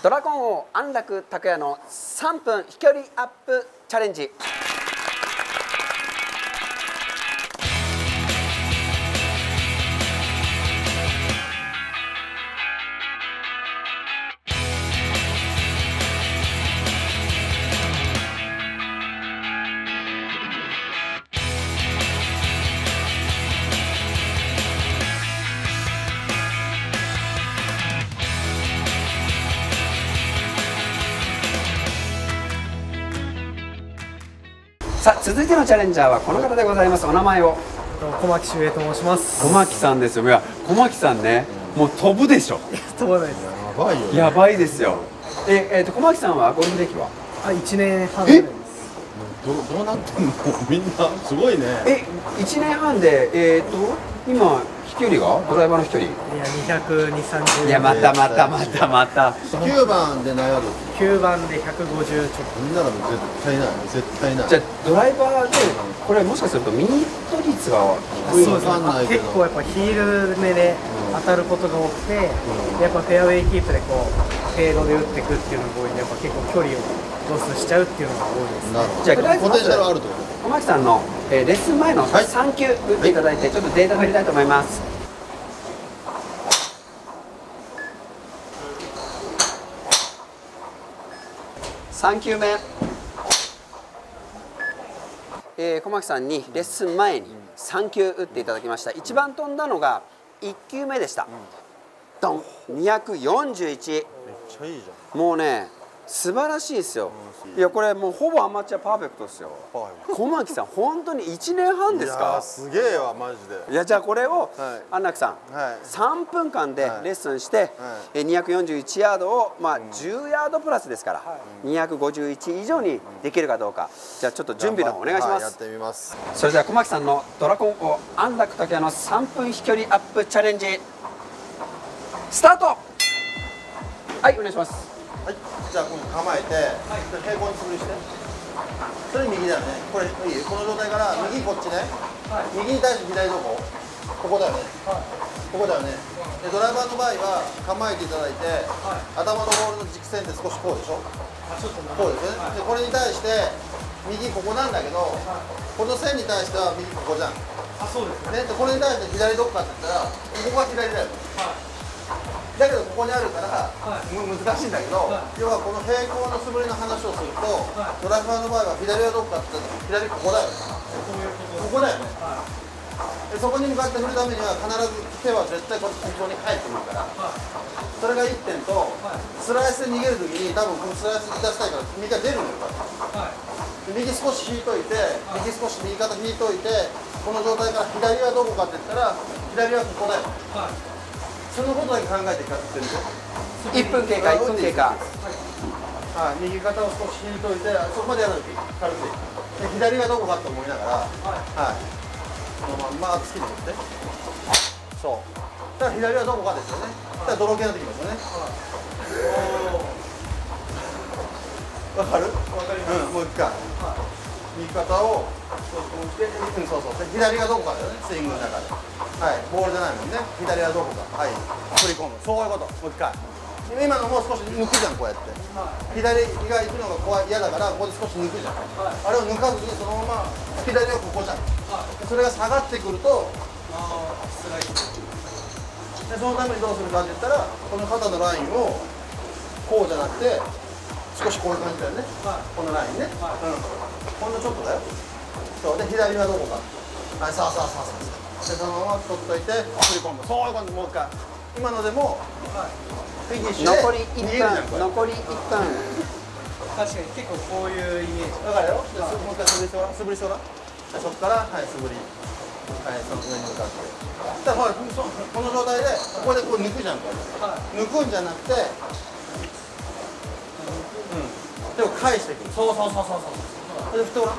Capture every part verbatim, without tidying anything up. ドラゴン王安楽卓也のさんぷん飛距離アップチャレンジ。さあ続いてのチャレンジャーはこの方でございます。お名前を。小牧秀英と申します。小牧さんですよ。いや小牧さんね、もう飛ぶでしょ。飛ばないです。やばいよ、ね。やばいですよ。ええー、と小牧さんはゴルフ歴は？あ、一年半です。どどうなってんの？みんなすごいね。え、一年半でえっ、ー、と今飛距離がドライバーの飛距離？いやにひゃく、にひゃくさんじゅう。いやまたまたまたまた。きゅうばんで悩む。きゅうばんでひゃくごじゅうちょっと。みんならもう絶対ない、絶対ない。じゃあドライバーでこれもしかするとミート率が低いのかな。結構やっぱヒール目で当たることが多くて、うん、やっぱフェアウェイキープでこうフェードで打っていくっていうのが多いんで、やっぱ結構距離をロスしちゃうっていうのが多いです、ね。なるほど。じゃあポテンシャルあると。小牧さんの、えー、レッスン前のさん球打っていただいて、はい、ちょっとデータ取りたいと思います。はいさん球目、えー、小牧さんにレッスン前にさん球打っていただきました。一番飛んだのがいち球目でした。ドン、にひゃくよんじゅういち。めっちゃいいじゃん。もうね素晴らしいですよ。いやこれもうほぼアマチュアパーフェクトですよ。小牧さん本当にいちねんはんですか。すげえわマジで。いやじゃあこれを、はい、安楽さん、はい、さんぷんかんでレッスンして、はい、にひゃくよんじゅういちヤードを、まあ、うん、じゅうヤードプラスですから、はい、にひゃくごじゅういち以上にできるかどうか。じゃあちょっと準備の方お願いします。やってみます。それでは小牧さんのドラゴン王安楽卓也のさんぷん飛距離アップチャレンジスタート。はいお願いします。はい、じゃあ今度構えて、はい、平行に素振りして、それ右だよね。これ右、この状態から右こっちね、はい、右に対して左どこ、ここだよね、はい、ここだよね。でドライバーの場合は構えていただいて、はい、頭のボールの軸線って少しこうでしょ、はい、ちょっとこうですね、はい、でこれに対して右ここなんだけど、はい、この線に対しては右ここじゃん。あ、そうですね。でこれに対して左どこかって言ったらここが左だよね、はい。だけどここにあるから、はい、難しいんだけど、はい、要はこの平行の素振りの話をすると、はい、ドライバーの場合は左はどこかって言ったら左ここだよね。ここだよね、はい、でそこに向かって振るためには必ず手は絶対こっちに返ってくるから、はい、それがいってんと、はい、スライスで逃げるときに多分このスライス出したいから右が出るんだよ、はい、で右少し引いといて、はい、右少し右肩引いといて、この状態から左はどこかって言ったら左はここだよ、はい。そのことだけ考えて勝ってるよ。いっぷん経過、いっぷん経過。はい、右肩を少し引いといて、そこまでやるとき、軽く。左がどこかと思いながら、はい、このまんま突き抜けて。そう。だから左はどこかですよね。だから泥系になってきますよね。わかる？わかります。うん、もう一回。右肩を少しこうして、うん、そうそう。左がどこかだよね、スイングの中で。はい、ボールじゃないもんね。左はどこか、はい、取り込む。そういうこと、もう一回。今のもう少し抜くじゃん、こうやって。はい、左が行くのが怖い、嫌だから、ここで少し抜くじゃん。はい、あれを抜かずに、そのまま左はここじゃん。はい、それが下がってくると、ああ、スライド。で、そのためにどうするかって言ったら、この肩のラインを、こうじゃなくて、少しこういう感じだよね。はい、このラインね。はい、うん、ほんのちょっとだよ。そう、で、左はどこか。はい、さあさあさあさあ。でそのまま取っといて振り込む。そういう感じ。もう一回今のでもフィニッシュでにじゅうびょう残りいっぷん。確かに結構こういうイメージだからよ。もう一回素振りしてごらん、素振りしてごらん。そこから、はい、素振り、はい、その上に向かってだからこの状態でここでこう抜くじゃん。これ抜くんじゃなくて、うん、でも返していく。そうそうそうそうそう。で振ってごらん。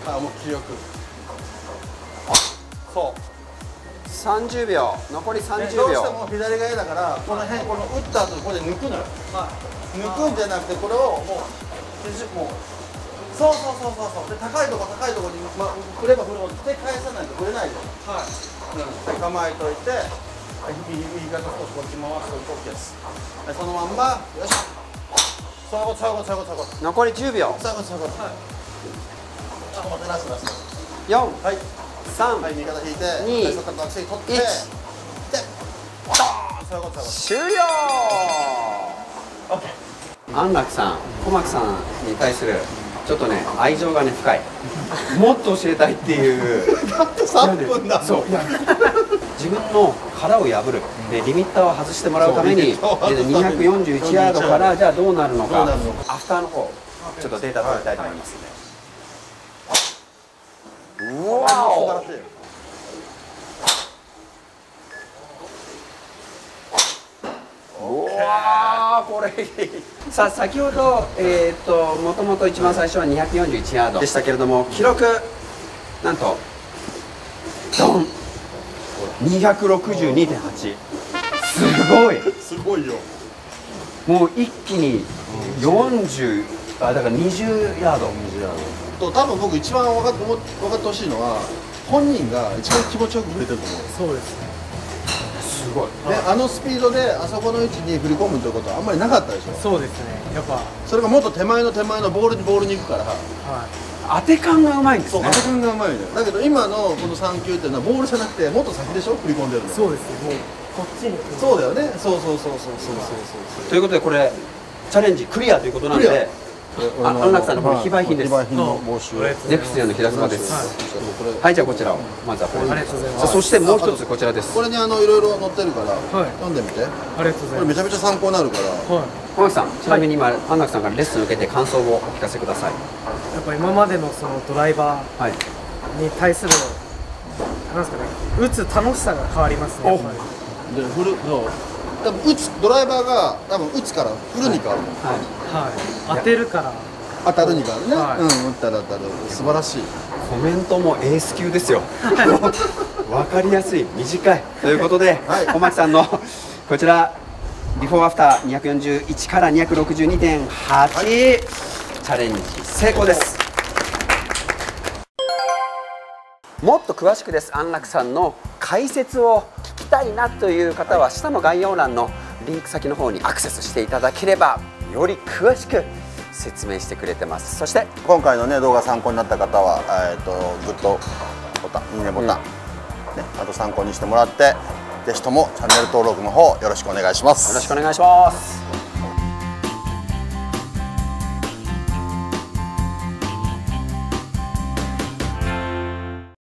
あ、もう気力。そう。さんじゅうびょう、残りさんじゅうびょう。どうしても左が嫌だから、この辺、この打った後、ここで抜くのよ。はい、抜くんじゃなくて、これをもう、もう。そうそうそうそうそう、で、高いとこ、高いとこに、ま、振れば振るほど、で、返さないと振れないよ。はい。うん、で、構えといて、右肩少しこっち回すと OK です。はい、そのまんまよし最後最後最後最後残りじゅうびょう最後最後はいちょっと待ってなしなしよん、はい、さん、はい、右肩引いてに、そこから取ってでドーン最後最後終了。 OK。 安楽さん、小牧さんに対するちょっとね、愛情がね、深いもっと教えたいっていうだってさんぷんだもん。そう自分の殻を破る、うん、リミッターを外してもらうためににひゃくよんじゅういちヤードからじゃあどうなるのか、アフターの方ちょっとデータ取りたいと思いますんで、うわー、素晴らしい。うわー、これさあ先ほどえっともともと一番最初はにひゃくよんじゅういちヤードでしたけれども、記録なんとドンにひゃくろくじゅうにてんはち。 すごいすごいよ。もう一気によんじゅう、あ、だからにじゅうヤード、にじゅうヤードと多分僕一番分かってほしいのは本人が一番気持ちよく振れてると思う。そうですね、すごいね、あのスピードであそこの位置に振り込むということはあんまりなかったでしょ。そうですね、やっぱそれがもっと手前の手前のボールにボールに行くから、はい当て感がうまいんですね。当て感がうまいんだよ。だけど今のこのさんきゅうっていうのはボールじゃなくてもっと先でしょ、振り込んでるの。そうですね、もうこっちに。そうだよね、そうそうそうそうそうそう。ということでこれチャレンジクリアということなんで、安楽さんのこれ非売品です。ネプスヤの平塚です。はい、じゃあこちらをまずはこれ、ありがとうございます。そしてもう一つこちらです。これにあのいろいろ載ってるから読んでみて。ありがとうございます。これめちゃめちゃ参考になるから。小牧さん、ちなみに今安楽さんからレッスンを受けて感想をお聞かせください。やっぱ今までのそのドライバーに対するなんですかね、打つ楽しさが変わりますね。で、振るの多分打つドライバーが多分打つから振るに変わるもん。はい、当てるから当たるに変わるね。うん、打ったら当たる。素晴らしい。コメントもエース級ですよ。わかりやすい、短いということで、小牧さんのこちら。ビフォーアフターにひゃくよんじゅういちから にひゃくろくじゅうにてんはち、はい、チャレンジ成功です。もっと詳しくです、安楽さんの解説を聞きたいなという方は、はい、下の概要欄のリンク先の方にアクセスしていただければより詳しく説明してくれてます。そして今回の、ね、動画参考になった方は、えー、とグッドボタン、いいねボタン、うんね、あと参考にしてもらって、ぜひともチャンネル登録の方よろしくお願いします。よろしくお願いします。